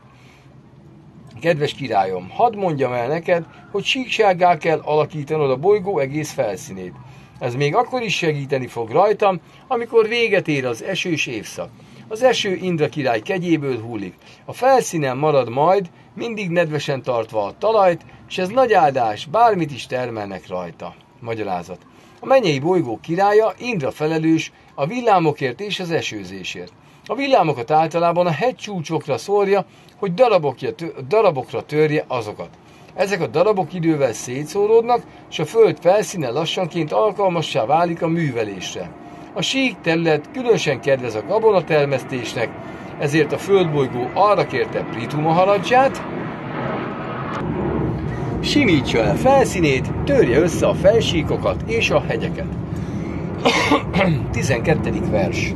Kedves királyom, hadd mondjam el neked, hogy síksággá kell alakítanod a bolygó egész felszínét. Ez még akkor is segíteni fog rajtam, amikor véget ér az esős évszak. Az eső Indra király kegyéből hullik. A felszínen marad majd, mindig nedvesen tartva a talajt, és ez nagy áldás, bármit is termelnek rajta. Magyarázat. A mennyei bolygó királya Indra felelős a villámokért és az esőzésért. A villámokat általában a hegycsúcsokra szórja, hogy darabokra törje azokat. Ezek a darabok idővel szétszóródnak, és a Föld felszíne lassanként alkalmassá válik a művelésre. A sík terület különösen kedvez a gabonatermesztésnek, ezért a földbolygó arra kérte Prithu Mahārāját, simítsa el felszínét, törje össze a felsíkokat és a hegyeket. 12. vers.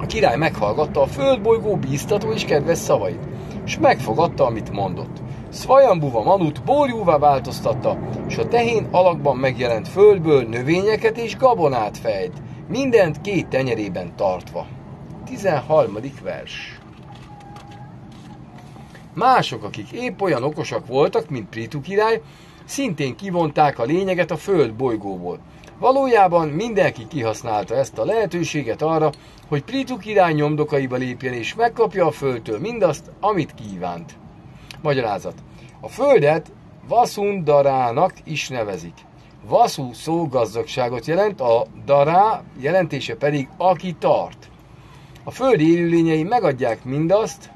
A király meghallgatta a földbolygó bíztató és kedves szavait, és megfogadta, amit mondott. Szvajambuva Manut bórjúvá változtatta, és a tehén alakban megjelent földből növényeket és gabonát fejt, mindent két tenyerében tartva. 13. vers. Mások, akik épp olyan okosak voltak, mint Prithu király, szintén kivonták a lényeget a földbolygóból. Valójában mindenki kihasználta ezt a lehetőséget arra, hogy Prithu király nyomdokaiba lépjen és megkapja a földtől mindazt, amit kívánt. Magyarázat. A földet Vasundarának is nevezik. Vasu szó gazdagságot jelent, a dará jelentése pedig aki tart. A föld élőlényei megadják mindazt,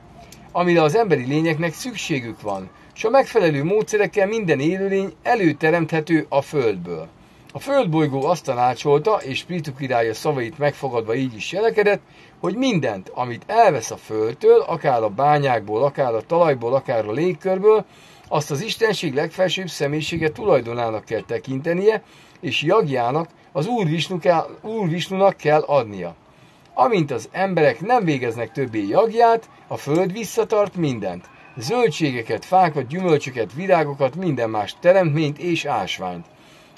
amire az emberi lényeknek szükségük van, és a megfelelő módszerekkel minden élőlény előteremthető a földből. A földbolygó azt tanácsolta, és Prithu királya szavait megfogadva így is cselekedett, hogy mindent, amit elvesz a földtől, akár a bányákból, akár a talajból, akár a légkörből, azt az Istenség legfelsőbb személyisége tulajdonának kell tekintenie, és Jagjának, az Úr Viṣṇunak kell adnia. Amint az emberek nem végeznek többé Jagját, a föld visszatart mindent. Zöldségeket, fákat, gyümölcsöket, virágokat, minden más teremtményt és ásványt.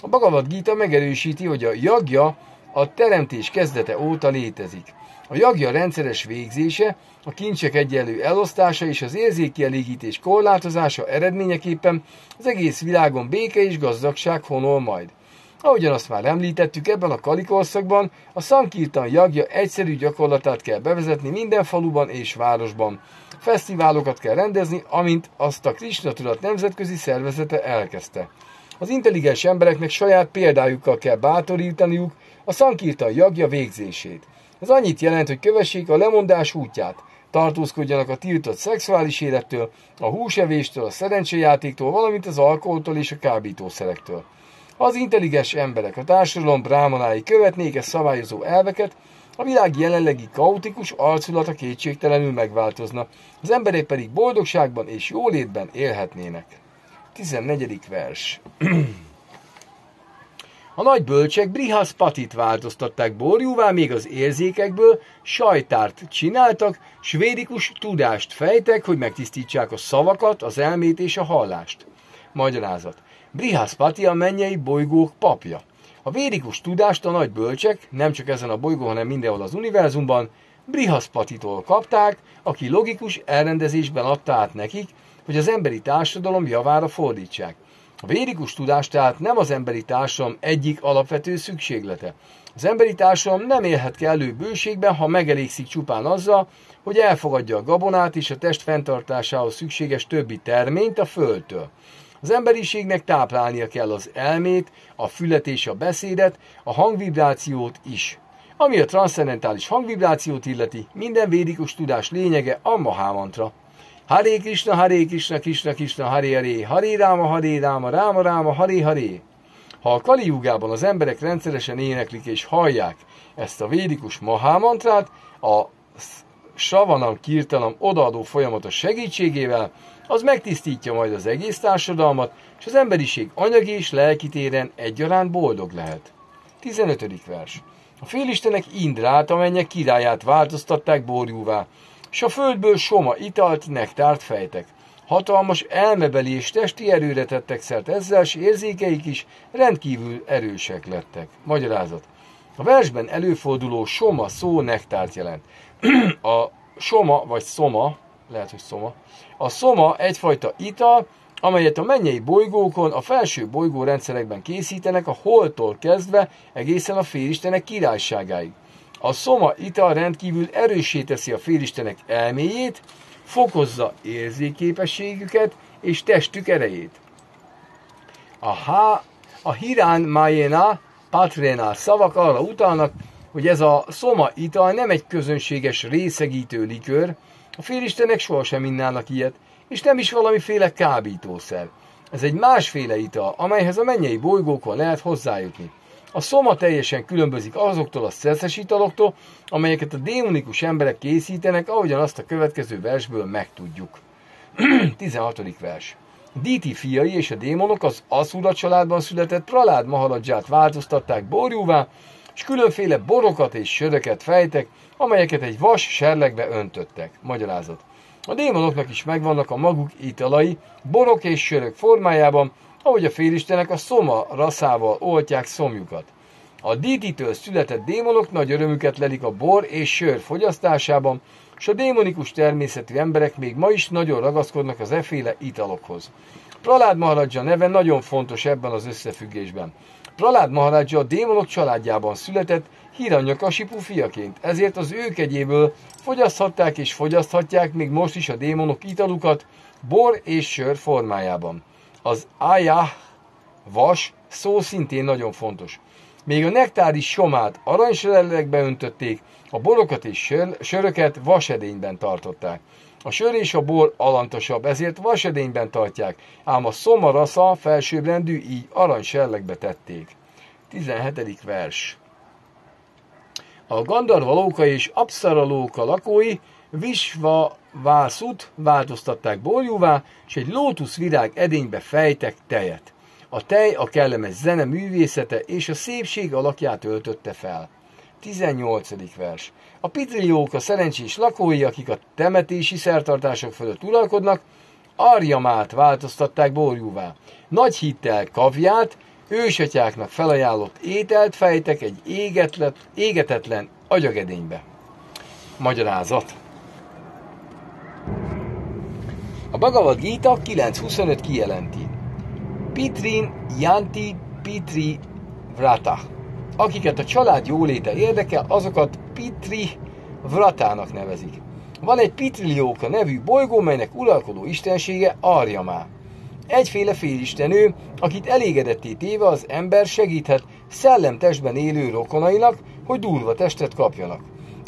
A Bhagavad Gita megerősíti, hogy a Jagya a teremtés kezdete óta létezik. A Jagya rendszeres végzése, a kincsek egyenlő elosztása és az érzékkielégítés korlátozása eredményeképpen az egész világon béke és gazdagság honol majd. Ahogyan azt már említettük, ebben a kalikorszakban a Sankirtan Jagya egyszerű gyakorlatát kell bevezetni minden faluban és városban. Fesztiválokat kell rendezni, amint azt a Kṛṣṇa tudat nemzetközi szervezete elkezdte. Az intelligens embereknek saját példájukkal kell bátorítaniuk a Sankirtan Jagya végzését. Ez annyit jelent, hogy kövessék a lemondás útját, tartózkodjanak a tiltott szexuális élettől, a húsevéstől, a szerencsejátéktól, valamint az alkoholtól és a kábítószerektől. Ha az intelligens emberek, a társadalom brámanái követnék ezt szabályozó elveket, a világ jelenlegi kaotikus arculata kétségtelenül megváltozna, az emberek pedig boldogságban és jólétben élhetnének. 14. vers. A nagy bölcsek Brihaspatit változtatták borjúvá, még az érzékekből sajtárt csináltak, svédikus tudást fejtek, hogy megtisztítsák a szavakat, az elmét és a hallást. Magyarázat. Brihaspati a mennyei bolygók papja. A védikus tudást a nagy bölcsek, nem csak ezen a bolygón, hanem mindenhol az univerzumban, Brihaspatitól kapták, aki logikus elrendezésben adta át nekik, hogy az emberi társadalom javára fordítsák. A védikus tudás tehát nem az emberi társadalom egyik alapvető szükséglete. Az emberi társadalom nem élhet kellő bőségben, ha megelégszik csupán azzal, hogy elfogadja a gabonát és a test fenntartásához szükséges többi terményt a földtől. Az emberiségnek táplálnia kell az elmét, a fület és a beszédet, a hangvibrációt is. Ami a transzcendentális hangvibrációt illeti, minden védikus tudás lényege a Mahamantra. Hare Krishna, Hare Krishna, Krishna Krishna, Hare Hare, Hare Rama, Rama Rama, Hare Hare. Ha a Kali-jugában az emberek rendszeresen éneklik és hallják ezt a védikus Mahamantrát, a Śravanam Kirtanam odaadó folyamata segítségével, az megtisztítja majd az egész társadalmat, és az emberiség anyagi és lelki téren egyaránt boldog lehet. 15. vers. A félistenek Indrát, a mennyek királyát változtatták borjúvá, és a földből soma, italt, nektárt fejtek. Hatalmas elmebeli és testi erőre tettek szert ezzel, és érzékeik is rendkívül erősek lettek. Magyarázat. A versben előforduló soma szó nektárt jelent. A soma vagy szoma, lehet, hogy szoma. A szoma egyfajta ital, amelyet a mennyei bolygókon, a felső bolygórendszerekben készítenek a holtól kezdve egészen a félistenek királyságáig. A szoma ital rendkívül erőssé teszi a félistenek elméjét, fokozza érzékképességüket és testük erejét. A hirán májéna patréna szavak arra utalnak, hogy ez a szoma ital nem egy közönséges részegítő likör, a félistenek sohasem innának ilyet, és nem is valamiféle kábítószer. Ez egy másféle ital, amelyhez a mennyei bolygókon lehet hozzájutni. A szoma teljesen különbözik azoktól a szeszes italoktól, amelyeket a démonikus emberek készítenek, ahogyan azt a következő versből megtudjuk. 16. vers. Díti fiai és a démonok az Asura családban született Prahlād Mahārāját változtatták borjúvá, és különféle borokat és söröket fejtek, amelyeket egy vas serlegbe öntöttek. Magyarázat. A démonoknak is megvannak a maguk italai, borok és sörök formájában, ahogy a félistenek a szoma raszával oltják szomjukat. A dítitől született démonok nagy örömüket lelik a bor és sör fogyasztásában, és a démonikus természetű emberek még ma is nagyon ragaszkodnak az efféle italokhoz. Prahlād Mahārāja neve nagyon fontos ebben az összefüggésben. Prahlād Mahārāja a démonok családjában született, Hiranyakasipu fiaként, ezért az ő kegyéből fogyaszthatták és fogyaszthatják még most is a démonok italukat bor és sör formájában. Az ájá, vas szó szintén nagyon fontos. Még a nektári somát aranyserlegbe öntötték, a borokat és söröket vasedényben tartották. A sör és a bor alantosabb, ezért vasedényben tartják, ám a szoma rasza felsőbbrendű, így aranyserlegbe tették. 17. vers. A Gandharva-loka és Apsaraloka lakói Visva Vásut változtatták borjúvá, és egy lótuszvirág edénybe fejtek tejet. A tej a kellemes zene művészete és a szépség alakját öltötte fel. 18. vers. A Pitṛ-loka szerencsés lakói, akik a temetési szertartások fölött uralkodnak, Aryamát változtatták borjúvá. Nagy hittel kaviát, ősatyáknak felajánlott ételt fejtek egy égetetlen agyagedénybe. Magyarázat. A Bhagavad Gita 9.25 kijelenti. Pitrin Janti Pitri Vrata. Akiket a család jóléte érdekel, azokat Pitri Vratának nevezik. Van egy Pitṛ-loka nevű bolygó, melynek uralkodó istensége Aryamā. Egyféle félistenő, akit elégedetté téve az ember segíthet szellemtestben élő rokonainak, hogy durva testet kapjanak.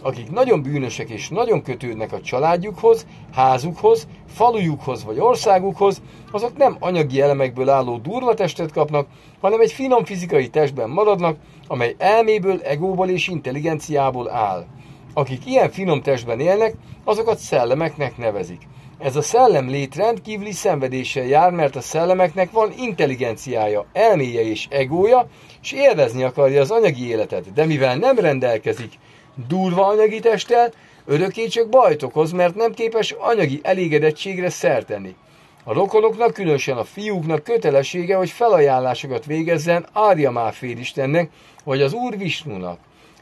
Akik nagyon bűnösek és nagyon kötődnek a családjukhoz, házukhoz, falujukhoz vagy országukhoz, azok nem anyagi elemekből álló durva testet kapnak, hanem egy finom fizikai testben maradnak, amely elméből, egóból és intelligenciából áll. Akik ilyen finom testben élnek, azokat szellemeknek nevezik. Ez a szellemlét rendkívüli szenvedéssel jár, mert a szellemeknek van intelligenciája, elméje és egója, és élvezni akarja az anyagi életet, de mivel nem rendelkezik durva anyagi testtel, örökké csak bajt okoz, mert nem képes anyagi elégedettségre szert tenni. A rokonoknak, különösen a fiúknak kötelessége, hogy felajánlásokat végezzen Aryamā félistennek, vagy az Úr Viṣṇunak.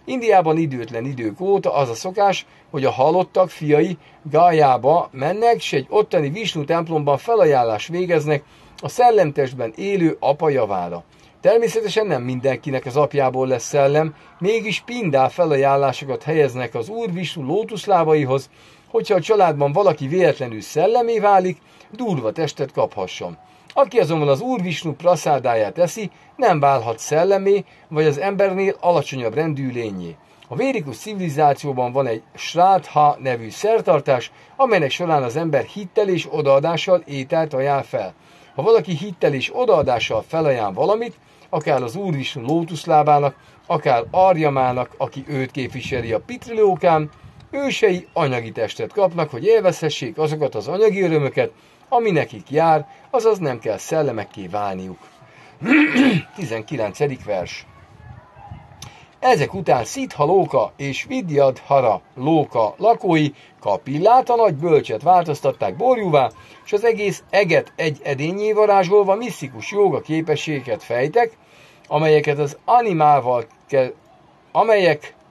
Indiában időtlen idők óta az a szokás, hogy a halottak fiai Gajába mennek, s egy ottani Viṣṇu templomban felajánlást végeznek a szellemtestben élő apa javára. Természetesen nem mindenkinek az apjából lesz szellem, mégis pindár felajánlásokat helyeznek az Úr Viṣṇu lótuszlábaihoz, hogyha a családban valaki véletlenül szellemé válik, durva testet kaphasson. Aki azonban az Úr Viṣṇu praszádáját eszi, nem válhat szellemé, vagy az embernél alacsonyabb rendű lényé. A védikus civilizációban van egy srátha nevű szertartás, amelynek során az ember hittel és odaadással ételt ajánl fel. Ha valaki hittel és odaadással felajánl valamit, akár az Úr Viṣṇu lótuszlábának, akár Aryamának, aki őt képviseli a Pitṛ-lokán, ősei anyagi testet kapnak, hogy élvezhessék azokat az anyagi örömöket, ami nekik jár, azaz nem kell szellemekké válniuk. 19. vers. Ezek után Siddhaloka és Vidyadhara-loka lakói Kapilát, a nagy bölcset változtatták borjúvá, és az egész eget egy edényé varázsolva misztikus jóga képességeket fejtek, amelyek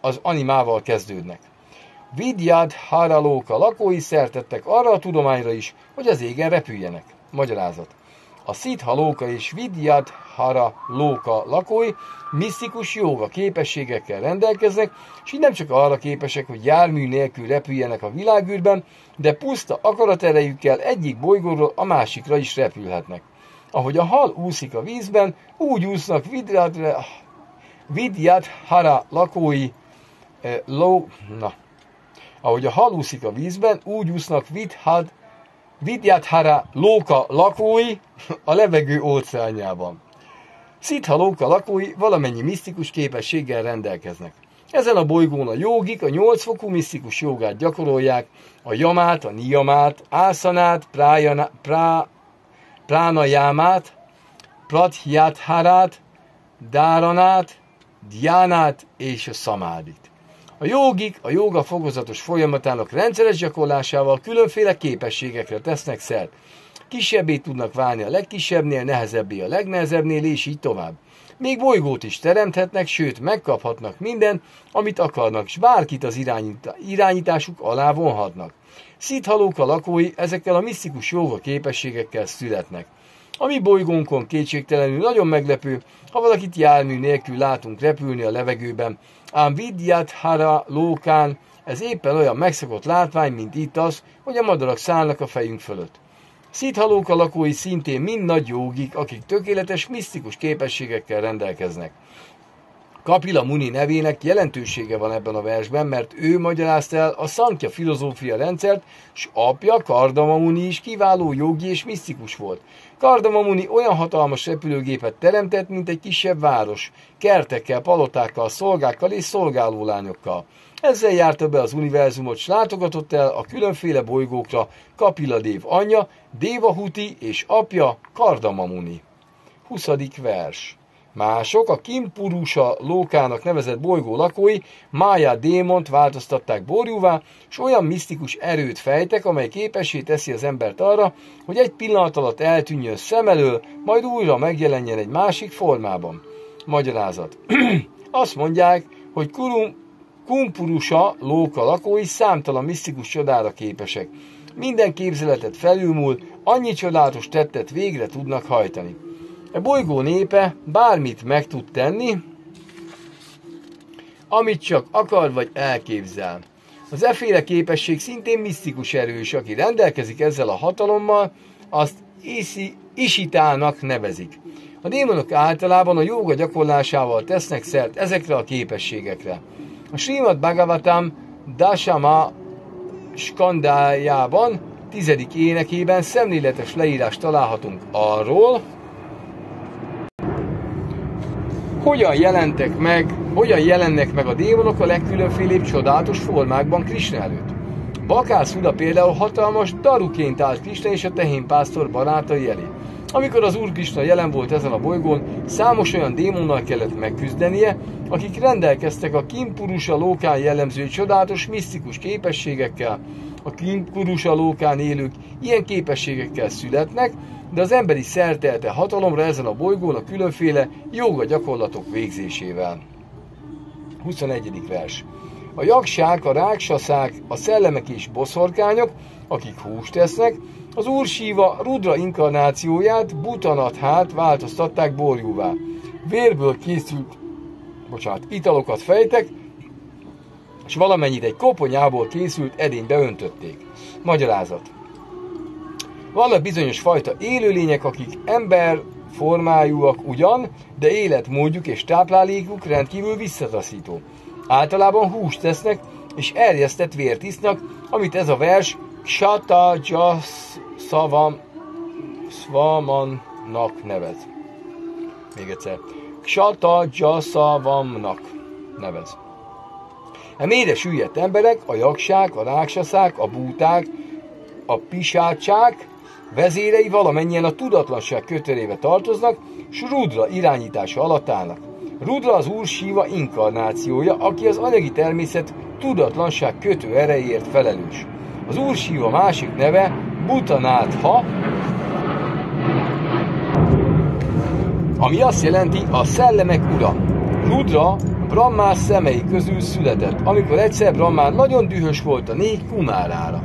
az animával kezdődnek. Vidyadhara-loka lakói szertettek arra a tudományra is, hogy az égen repüljenek. Magyarázat. A Siddhaloka és Vidyadhara-loka lakói misztikus jóga képességekkel rendelkeznek, és így nem csak arra képesek, hogy jármű nélkül repüljenek a világűrben, de puszta akaraterejükkel egyik bolygóról a másikra is repülhetnek. Ahogy a hal úszik a vízben, úgy úsznak Vidyadhara-loka lakói a levegő óceánjában. Siddhaloka lakói valamennyi misztikus képességgel rendelkeznek. Ezen a bolygón a jógik a 8 fokú misztikus jogát gyakorolják, a jamát, a niyamát, ászanát, pránajámát, pratyadhárát, dáranát, dhyánát és a szamádit. A jógik a jóga fokozatos folyamatának rendszeres gyakorlásával különféle képességekre tesznek szert. Kisebbé tudnak válni a legkisebbnél, nehezebbé a legnehezebbnél, és így tovább. Még bolygót is teremthetnek, sőt megkaphatnak mindent, amit akarnak, és bárkit az irányításuk alá vonhatnak. Siddhaloka lakói ezekkel a misztikus jóga képességekkel születnek. A mi bolygónkon kétségtelenül nagyon meglepő, ha valakit jármű nélkül látunk repülni a levegőben, ám Vidyadhara-lokán ez éppen olyan megszokott látvány, mint itt az, hogy a madarak szállnak a fejünk fölött. Siddhaloka lakói szintén mind nagy jógik, akik tökéletes, misztikus képességekkel rendelkeznek. Kapila Muni nevének jelentősége van ebben a versben, mert ő magyarázta el a Sankhya filozófia rendszert, s apja Kardama Muni is kiváló jogi és misztikus volt. Kardama Muni olyan hatalmas repülőgépet teremtett, mint egy kisebb város, kertekkel, palotákkal, szolgákkal és szolgálólányokkal. Ezzel járta be az univerzumot, s látogatott el a különféle bolygókra Kapila Dév anyja, Dévahuti és apja Kardama Muni. 20. vers. Mások a Kimpurusa-lokának nevezett bolygó lakói Mája démont változtatták borjúvá, és olyan misztikus erőt fejtek, amely képessé teszi az embert arra, hogy egy pillanat alatt eltűnjön szem elől, majd újra megjelenjen egy másik formában. Magyarázat. Azt mondják, hogy Kimpurusa-loka lakói számtalan misztikus csodára képesek. Minden képzeletet felülmúl, annyi csodálatos tettet végre tudnak hajtani. A bolygó népe bármit meg tud tenni, amit csak akar vagy elképzel. Az efféle képesség szintén misztikus erős, aki rendelkezik ezzel a hatalommal, azt Isitának nevezik. A démonok általában a jóga gyakorlásával tesznek szert ezekre a képességekre. A Srimad Bhagavatam Dasama skandájában, 10. énekében szemléletes leírást találhatunk arról, hogyan jelennek meg a démonok a legkülönfélébb csodálatos formákban Kṛṣṇa előtt. Bakászula például hatalmas daruként állt Kṛṣṇa és a tehénpásztor barátai elé. Amikor az Úr Kṛṣṇa jelen volt ezen a bolygón, számos olyan démonnal kellett megküzdenie, akik rendelkeztek a Kimpurusa-lokán jellemző csodálatos misztikus képességekkel. A Kimpurusa-lokán élők ilyen képességekkel születnek, de az emberi szertelte hatalomra ezen a bolygón a különféle jóga gyakorlatok végzésével. 21. vers. A jaksák, a ráksaszák, a szellemek és boszorkányok, akik húst esznek, az Úr Śiva Rudra inkarnációját, Butanathát változtatták borjúvá. Vérből készült italokat fejtek, és valamennyit egy koponyából készült edénybe öntötték. Magyarázat. Vannak bizonyos fajta élőlények, akik emberformájúak ugyan, de életmódjuk és táplálékuk rendkívül visszataszító. Általában húst tesznek, és erjesztett vért isznak, amit ez a vers Kṣatajaszavamannak nevez. Még egyszer. Kṣatajaszavamannak nevez. E mélyre süllyedt emberek, a jaksák, a ráksaszák, a búták, a pisácsák vezérei valamennyien a tudatlanság köterébe tartoznak, s Rudra irányítása alatt állnak. Rudra az Úr Śiva inkarnációja, aki az anyagi természet tudatlanság kötő erejéért felelős. Az Úr Śiva másik neve Butanátha, ami azt jelenti a szellemek ura. Rudra Brahmá szemei közül született, amikor egyszer Brahmán nagyon dühös volt a 4 kumárára.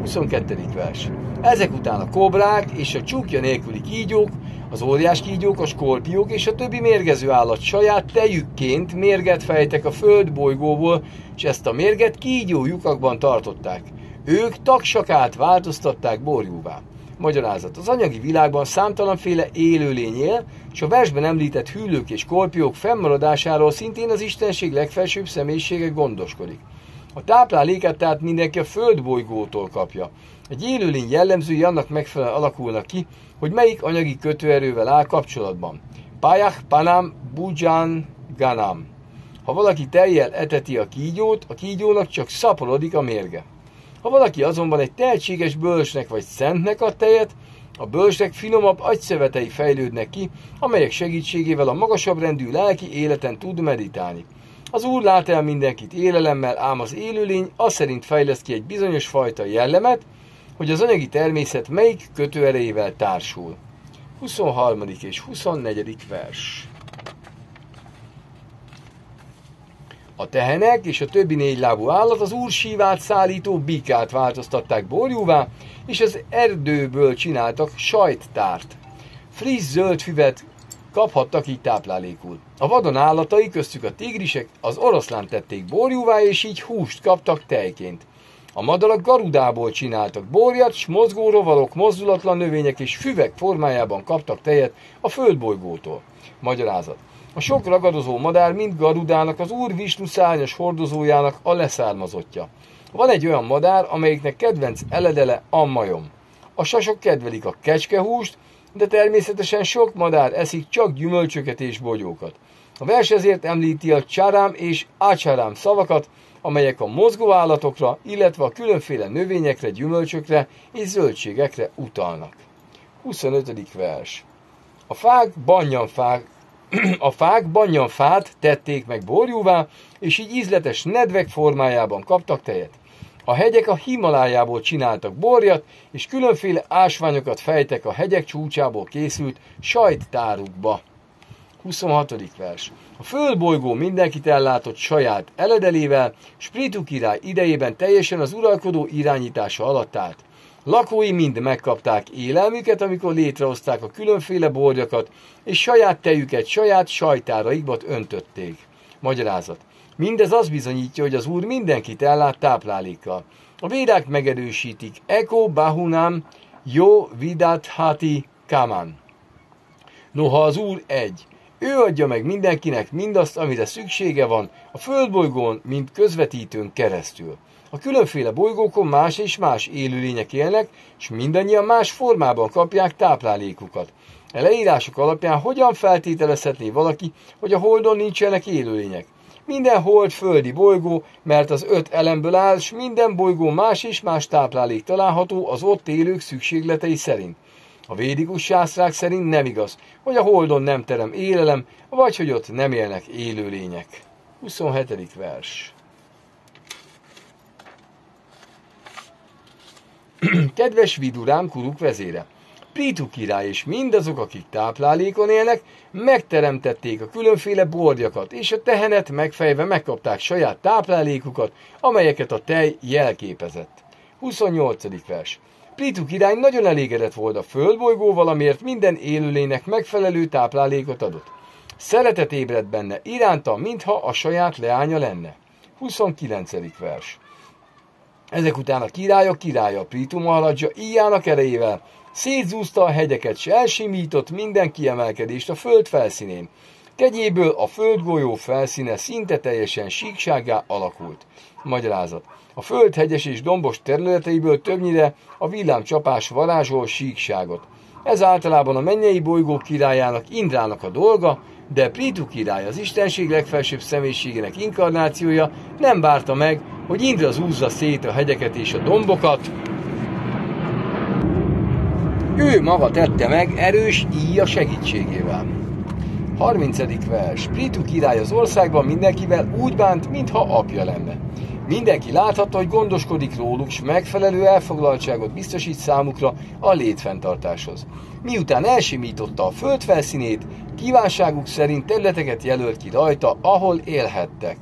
22. vers. Ezek után a kobrák és a csukja nélküli kígyók, az óriás kígyók, a skorpiók és a többi mérgező állat saját tejükként mérget fejtek a Föld bolygóból, és ezt a mérget kígyó lyukakban tartották. Ők taksakát változtatták borjúvá. Magyarázat. Az anyagi világban számtalanféle élőlény él, és a versben említett hüllők és skorpiók fennmaradásáról szintén az Istenség legfelsőbb személyisége gondoskodik. A táplálékát tehát mindenki a földbolygótól kapja. Egy élőlény jellemzői annak megfelelően alakulnak ki, hogy melyik anyagi kötőerővel áll kapcsolatban. Pályach, panam, buján, ganam. Ha valaki tejjel eteti a kígyót, a kígyónak csak szaporodik a mérge. Ha valaki azonban egy tehetséges bölcsnek vagy szentnek ad tejet, A bölcsnek finomabb agyszövetei fejlődnek ki, amelyek segítségével a magasabb rendű lelki életen tud meditálni. Az Úr lát el mindenkit élelemmel, ám az élőlény az szerint fejleszt ki egy bizonyos fajta jellemet, hogy az anyagi természet melyik kötőerejével társul. 23. és 24. vers. A tehenek és a többi négylábú állat az Úr Sívát szállító bikát változtatták borjúvá, és az erdőből csináltak sajttárt. Friss zöld füvet kaphattak így táplálékul. A vadon állatai, köztük a tigrisek, az oroszlánt tették borjúvá, és így húst kaptak tejként. A madarak garudából csináltak borjat, s mozgó rovarok, mozdulatlan növények és füvek formájában kaptak tejet a földbolygótól. Magyarázat. A sok ragadozó madár mind Garudának, az Úr Viṣṇu szárnyas hordozójának a leszármazottja. Van egy olyan madár, amelyiknek kedvenc eledele a majom. A sasok kedvelik a kecskehúst, de természetesen sok madár eszik csak gyümölcsöket és bogyókat. A vers ezért említi a csárám és ácsárám szavakat, amelyek a mozgóállatokra, illetve a különféle növényekre, gyümölcsökre és zöldségekre utalnak. 25. vers. A fák banyanfát tették meg borjúvá, és így ízletes nedvek formájában kaptak tejet. A hegyek a Himalájából csináltak borjat, és különféle ásványokat fejtek a hegyek csúcsából készült sajttárukba. 26. vers. A földbolygó mindenkit ellátott saját eledelével, s Prithu király idejében teljesen az uralkodó irányítása alatt állt. Lakói mind megkapták élelmüket, amikor létrehozták a különféle borjakat, és saját tejüket saját sajtáraikba öntötték. Magyarázat. Mindez azt bizonyítja, hogy az Úr mindenkit ellát táplálékkal. A védák megerősítik. Eko bahunam yo vidathati kaman. Noha az Úr egy. Ő adja meg mindenkinek mindazt, amire szüksége van, a földbolygón, mint közvetítőn keresztül. A különféle bolygókon más és más élőlények élnek, és mindannyian más formában kapják táplálékukat. E leírások alapján hogyan feltételezhetné valaki, hogy a Holdon nincsenek élőlények? Minden Hold földi bolygó, mert az 5 elemből áll, s minden bolygó más és más táplálék található az ott élők szükségletei szerint. A védikus sásztrák szerint nem igaz, hogy a Holdon nem terem élelem, vagy hogy ott nem élnek élőlények. 27. vers. Kedves Vidurám, Kuruk vezére! Prithu király és mindazok, akik táplálékon élnek, megteremtették a különféle borjakat, és a tehenet megfejve megkapták saját táplálékukat, amelyeket a tej jelképezett. 28. vers. Prithu király nagyon elégedett volt a földbolygóval, amiért minden élőlénynek megfelelő táplálékot adott. Szeretet ébredt benne iránta, mintha a saját leánya lenne. 29. vers. Ezek után a király Prithu Mahārāja íjának erejével szétzúzta a hegyeket, s elsimított minden kiemelkedést a föld felszínén. Kegyéből a földgolyó felszíne szinte teljesen síksággá alakult. Magyarázat. A föld hegyes és dombos területeiből többnyire a villámcsapás varázsol síkságot. Ez általában a mennyei bolygók királyának, Indrának a dolga, de Prithu király, az istenség legfelsőbb személyiségének inkarnációja nem várta meg, hogy Indra zúzza szét a hegyeket és a dombokat. Ő maga tette meg erős íja segítségével. 30. vers. Prithu király az országban mindenkivel úgy bánt, mintha apja lenne. Mindenki láthatta, hogy gondoskodik róluk, s megfelelő elfoglaltságot biztosít számukra a létfenntartáshoz. Miután elsimította a föld felszínét, kívánságuk szerint területeket jelölt ki rajta, ahol élhettek.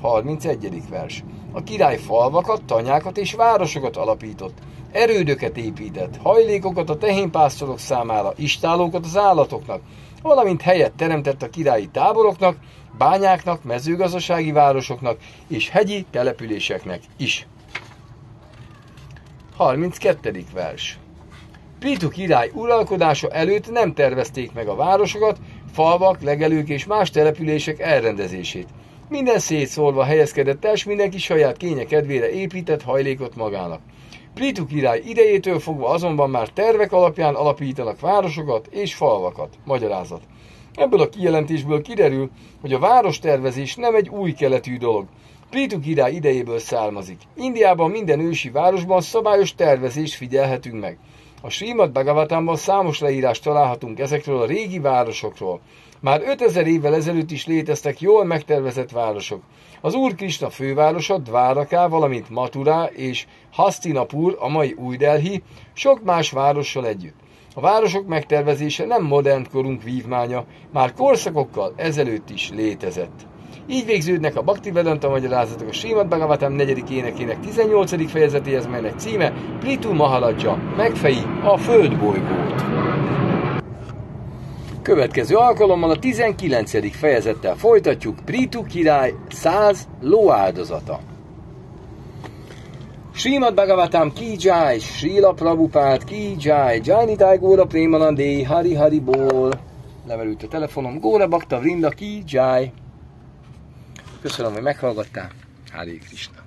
31. vers. A király falvakat, tanyákat és városokat alapított. Erődöket épített, hajlékokat a tehénpásztorok számára, istállókat az állatoknak, valamint helyet teremtett a királyi táboroknak, bányáknak, mezőgazdasági városoknak és hegyi településeknek is. 32. vers. Prithu király uralkodása előtt nem tervezték meg a városokat, falvak, legelők és más települések elrendezését. Minden szétszórva helyezkedett el, s mindenki saját kénye kedvére épített hajlékot magának. Prithu király idejétől fogva azonban már tervek alapján alapítanak városokat és falvakat. Magyarázat. Ebből a kijelentésből kiderül, hogy a várostervezés nem egy új keletű dolog. Prithu király idejéből származik. Indiában minden ősi városban szabályos tervezést figyelhetünk meg. A A Srimad Bhagavatamban számos leírást találhatunk ezekről a régi városokról. Már 5000 évvel ezelőtt is léteztek jól megtervezett városok. Az Úr Kṛṣṇa fővárosa, Dváraká, valamint Mathura és Hastinapur, a mai Új Delhi, sok más várossal együtt. A városok megtervezése nem modern korunk vívmánya, már korszakokkal ezelőtt is létezett. Így végződnek a Bhaktivedanta magyarázatok a Srimad Bhagavatam 4. énekének 18. fejezetéhez, melynek címe Prithu Mahārāja megfeji a földbolygót. Következő alkalommal a 19. fejezettel folytatjuk, Prithu király 100 lóáldozata. Srimad Bhagavatam Ki Jai, Srila Prabhupád Ki Jai, Jainitai Góra Prémanandéi Hari Hari Bol. Lemerült a telefonom, Góra Bhakta Vrinda Ki Jai. Köszönöm, hogy meghallgattál. Hare Kṛṣṇa.